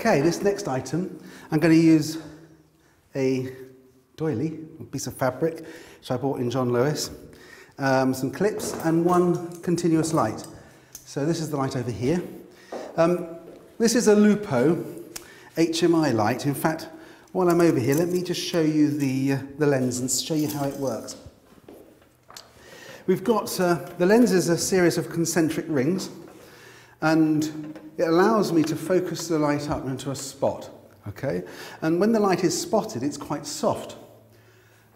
Okay, this next item, I'm going to use a doily, a piece of fabric, which I bought in John Lewis, some clips and one continuous light. So this is the light over here. This is a Lupo HMI light. In fact, while I'm over here, let me just show you the lens and show you how it works. We've got, the lens is a series of concentric rings, and it allows me to focus the light up into a spot, okay? And when the light is spotted, it's quite soft.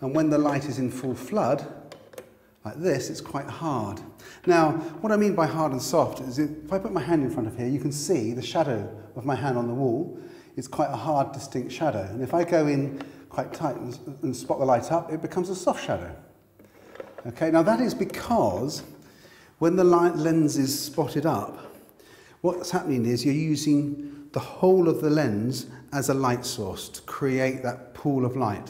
And when the light is in full flood, like this, it's quite hard. Now, what I mean by hard and soft is if I put my hand in front of here, you can see the shadow of my hand on the wall. It's quite a hard, distinct shadow. And if I go in quite tight and spot the light up, it becomes a soft shadow. Okay, now that is because when the light lens is spotted up, what's happening is you're using the whole of the lens as a light source to create that pool of light.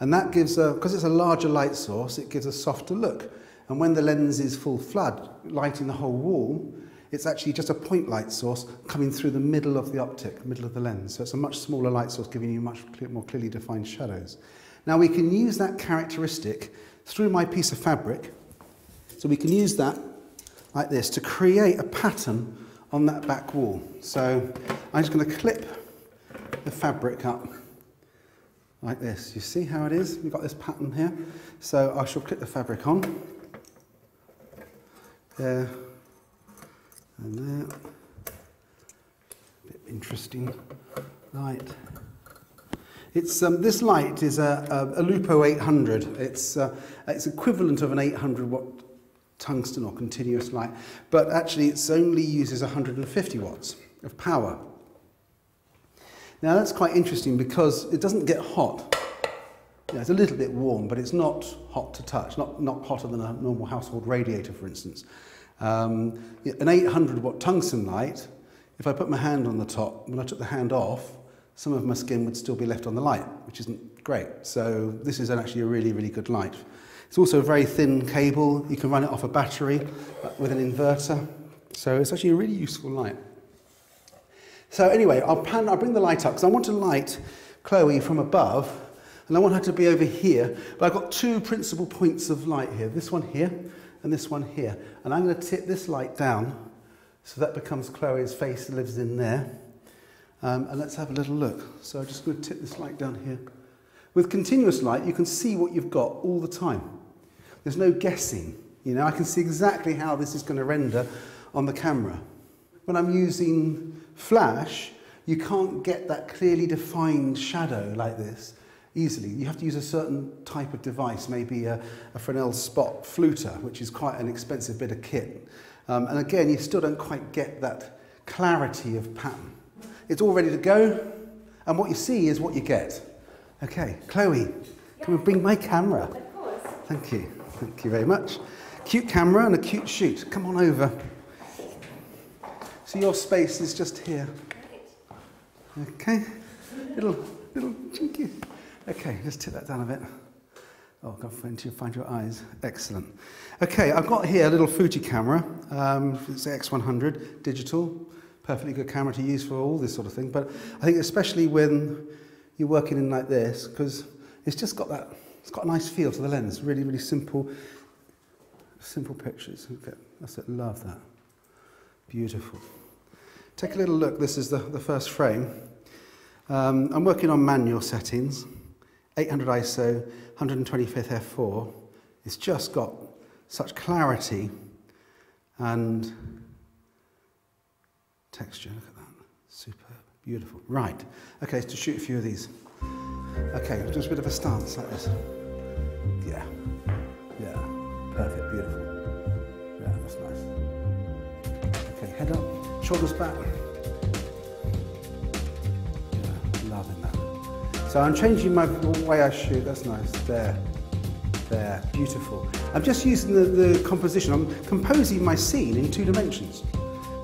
And that gives a, because it's a larger light source, it gives a softer look. And when the lens is full flood, lighting the whole wall, it's actually just a point light source coming through the middle of the optic, middle of the lens. So it's a much smaller light source giving you much more clearly defined shadows. Now we can use that characteristic through my piece of fabric. So we can use that like this to create a pattern on that back wall. So I'm just going to clip the fabric up like this. You see how it is? We've got this pattern here. So I shall clip the fabric on. There. And there, a bit interesting light. It's, this light is a Lupo 800. It's equivalent of an 800 watt tungsten or continuous light, but actually it only uses 150 watts of power. Now that's quite interesting because it doesn't get hot. Yeah, it's a little bit warm, but it's not hot to touch, not hotter than a normal household radiator, for instance. An 800 watt tungsten light, if I put my hand on the top, when I took the hand off, some of my skin would still be left on the light, which isn't great. So this is actually a really, really good light. It's also a very thin cable. You can run it off a battery with an inverter. So it's actually a really useful light. So anyway, I'll bring the light up because I want to light Chloe from above and I want her to be over here. But I've got two principal points of light here, this one here and this one here. And I'm going to tip this light down so that becomes Chloe's face that lives in there. And let's have a little look. So I'm just going to tip this light down here. With continuous light, you can see what you've got all the time. There's no guessing. You know, I can see exactly how this is going to render on the camera. When I'm using flash, you can't get that clearly defined shadow like this easily. You have to use a certain type of device, maybe a Fresnel spot fluter, which is quite an expensive bit of kit. And again, you still don't quite get that clarity of pattern. It's all ready to go, and what you see is what you get. Okay, Chloe, come and bring my camera. Of course. Thank you very much. Cute camera and a cute shoot. Come on over. So your space is just here. Okay, little chinky. Okay, just tip that down a bit. Oh, go find your eyes. Excellent. Okay, I've got here a little Fuji camera. It's X100 digital. Perfectly good camera to use for all this sort of thing. But I think especially when you're working in like this, because it's just got that, it's got a nice feel to the lens. Really, really simple pictures. Okay, that's it. Love that. Beautiful. Take a little look. This is the first frame. I'm working on manual settings, 800 ISO, 125th f4. It's just got such clarity and texture. Look at that. Superb. Beautiful. Right. Okay, let's shoot a few of these. Okay, just a bit of a stance like this. Yeah. Yeah. Perfect. Beautiful. Yeah, that's nice. Okay, head up, shoulders back. So I'm changing my way I shoot, that's nice, there, beautiful. I'm just using the composition, I'm composing my scene in two dimensions.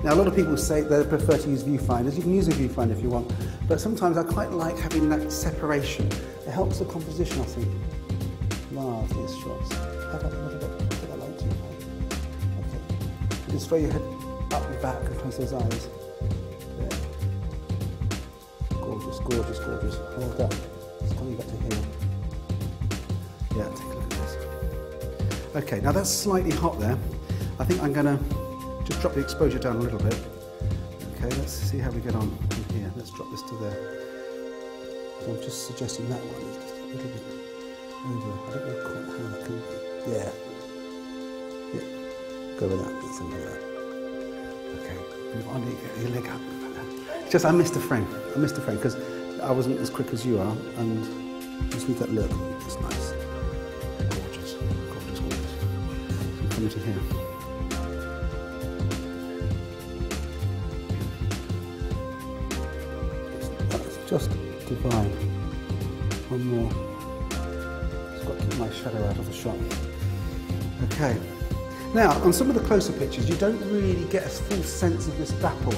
Now a lot of people say they prefer to use viewfinders, you can use a viewfinder if you want, but sometimes I quite like having that separation. It helps the composition, I think. Love these shots. How about a little bit, put that light too high. Okay, just throw your head up and back and close those eyes. There. gorgeous, gorgeous. Well done. It's coming back to here. Yeah, take a look at this. Okay, now that's slightly hot there. I think I'm going to just drop the exposure down a little bit. Okay, let's see how we get on from here. Let's drop this to there. I'm just suggesting that one is just a little bit over. I don't know quite how I can. Yeah. Go with that. That's under there. Okay. I need to get your leg up. It's just I missed a frame. I missed a frame because I wasn't as quick as you are, and just need that look. It's nice. Gorgeous. Gorgeous. Gorgeous. I'm coming to here. Just divine. One more. Just got to keep my shadow out of the shot. Okay. Now, on some of the closer pictures, you don't really get a full sense of this dapple,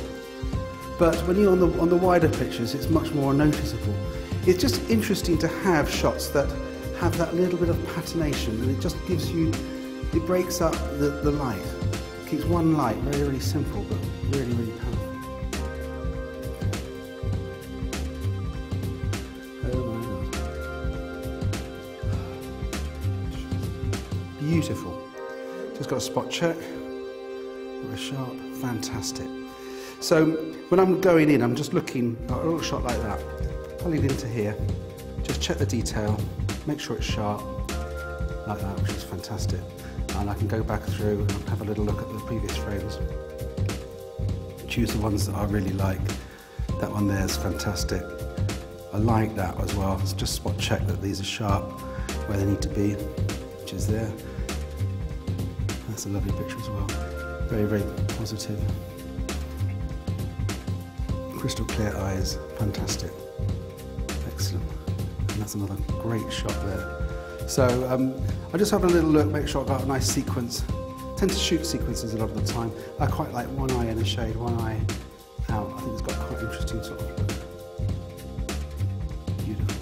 but when you're on the wider pictures, it's much more noticeable. It's just interesting to have shots that have that little bit of patination, and it just gives you, it breaks up the light. It keeps one light very, really simple, but really, really powerful. Beautiful. Just got a spot check. Not a sharp. Fantastic. So when I'm going in, I'm just looking at a little shot like that. Pull it into here. Just check the detail. Make sure it's sharp. Like that, which is fantastic. And I can go back through and have a little look at the previous frames. Choose the ones that I really like. That one there is fantastic. I like that as well. It's just spot check that these are sharp where they need to be, which is there. That's a lovely picture as well. Very, very positive. Crystal clear eyes, fantastic. Excellent. And that's another great shot there. So I just have a little look, make sure I've got a nice sequence. I tend to shoot sequences a lot of the time. I quite like one eye in the shade, one eye out. I think it's got quite an interesting sort of look. Beautiful.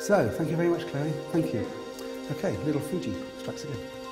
So, thank you very much, Chloe. Thank you. Okay, little Fuji strikes again.